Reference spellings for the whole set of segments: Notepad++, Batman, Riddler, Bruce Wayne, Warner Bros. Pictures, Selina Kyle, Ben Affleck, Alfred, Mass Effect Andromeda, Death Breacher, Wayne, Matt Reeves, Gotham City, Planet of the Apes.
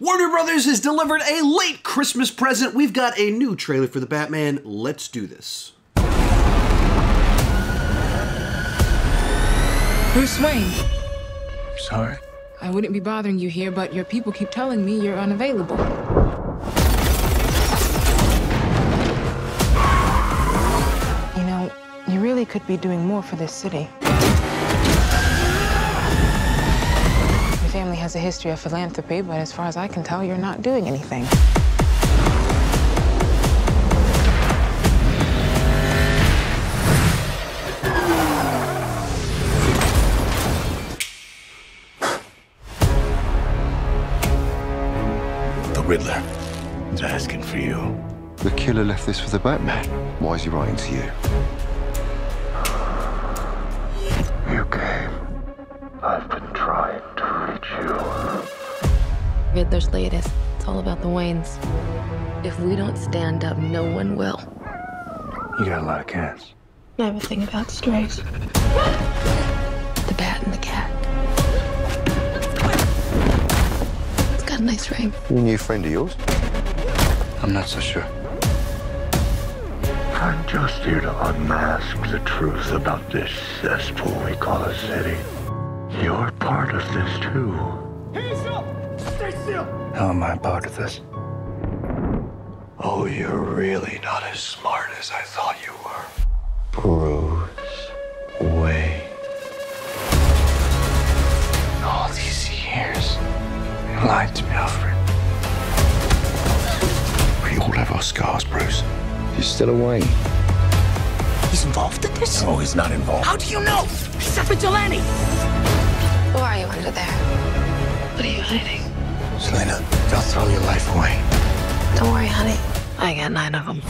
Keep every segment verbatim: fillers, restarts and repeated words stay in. Warner Brothers has delivered a late Christmas present. We've got a new trailer for the Batman. Let's do this. Bruce Wayne. I'm sorry. I wouldn't be bothering you here, but your people keep telling me you're unavailable. You know, you really could be doing more for this city. Family has a history of philanthropy, but as far as I can tell, you're not doing anything. The Riddler is asking for you. The killer left this for the Batman. Why is he writing to you? You came. I've been trying to reach you. Riddler's latest. It's all about the Waynes. If we don't stand up, no one will. You got a lot of cats. I have a thing about strays. The bat and the cat. It's got a nice ring. Your new friend of yours? I'm not so sure. I'm just here to unmask the truth about this cesspool we call a city. You're part of this, too. Hands up! Stay still! How am I part of this? Oh, you're really not as smart as I thought you were. Bruce Wayne. All these years, you lied to me, Alfred. We all have our scars, Bruce. You're still a Wayne. He's involved in this? No, he's not involved. How do you know? He's a vigilante! Who are you under there? What are you hiding? Selina, don't throw your life away. Don't worry, honey. I got nine of them.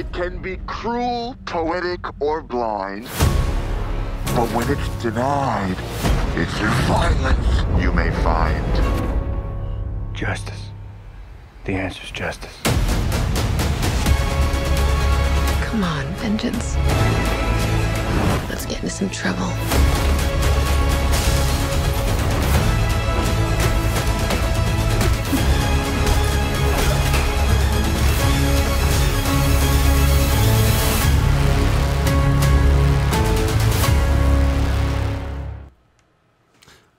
It can be cruel, poetic, or blind. But when it's denied, it's your violence you may find. Justice. The answer's justice. Come on, vengeance. Let's get into some trouble.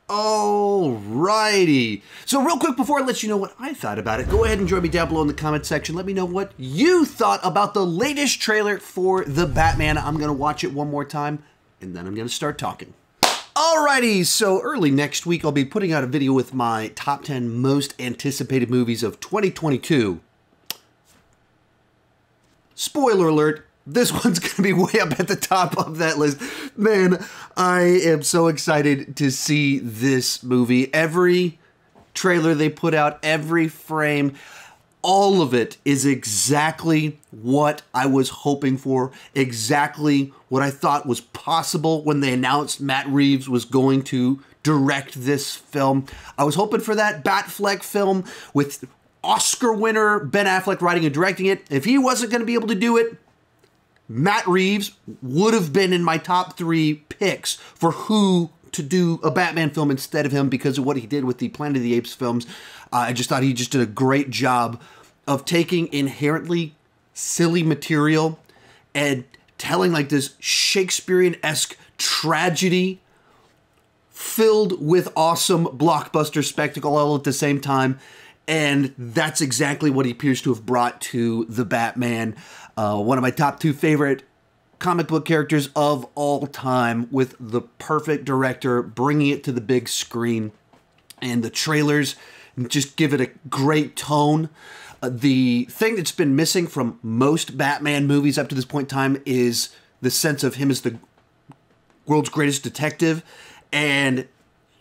Alrighty. So real quick, before I let you know what I thought about it, go ahead and join me down below in the comment section. Let me know what you thought about the latest trailer for The Batman. I'm going to watch it one more time, and then I'm going to start talking. Alrighty, so early next week, I'll be putting out a video with my top ten most anticipated movies of twenty twenty-two. Spoiler alert. This one's going to be way up at the top of that list. Man, I am so excited to see this movie. Every trailer they put out, every frame, all of it is exactly what I was hoping for, exactly what I thought was possible when they announced Matt Reeves was going to direct this film. I was hoping for that Bat Affleck film with Oscar winner Ben Affleck writing and directing it. If he wasn't going to be able to do it, Matt Reeves would have been in my top three picks for who to do a Batman film instead of him because of what he did with the Planet of the Apes films. Uh, I just thought he just did a great job of taking inherently silly material and telling like this Shakespearean-esque tragedy filled with awesome blockbuster spectacle all at the same time. And that's exactly what he appears to have brought to the Batman. Uh, one of my top two favorite comic book characters of all time, with the perfect director bringing it to the big screen. And the trailers just give it a great tone. Uh, the thing that's been missing from most Batman movies up to this point in time is the sense of him as the world's greatest detective. And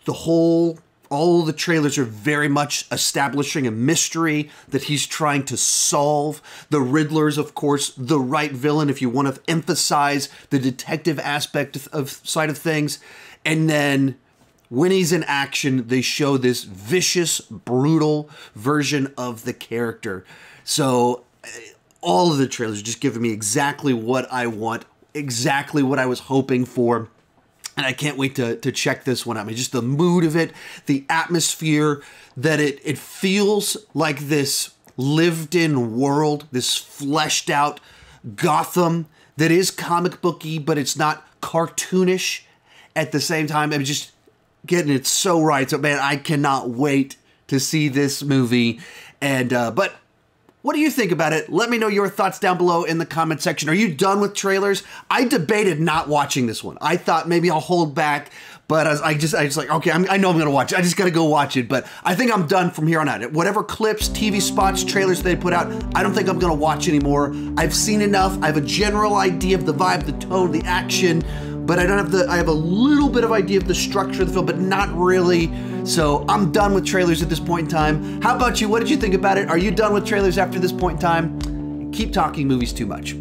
the whole... all the trailers are very much establishing a mystery that he's trying to solve. The Riddler's, of course, the right villain if you want to emphasize the detective aspect of side of things. And then when he's in action, they show this vicious, brutal version of the character. So all of the trailers are just giving me exactly what I want, exactly what I was hoping for. And I can't wait to, to check this one out. I mean, just the mood of it, the atmosphere, that it, it feels like this lived-in world, this fleshed-out Gotham that is comic booky, but it's not cartoonish at the same time. I mean, just getting it so right. So, man, I cannot wait to see this movie. And uh, but what do you think about it? Let me know your thoughts down below in the comment section. Are you done with trailers? I debated not watching this one. I thought maybe I'll hold back, but I, was, I just I just like, okay, I'm, I know I'm gonna watch it. I just gotta go watch it, but I think I'm done from here on out. Whatever clips, T V spots, trailers they put out, I don't think I'm gonna watch anymore. I've seen enough. I have a general idea of the vibe, the tone, the action, but I don't have the, I have a little bit of idea of the structure of the film, but not really. So I'm done with trailers at this point in time. How about you? What did you think about it? Are you done with trailers after this point in time? Keep talking movies too much.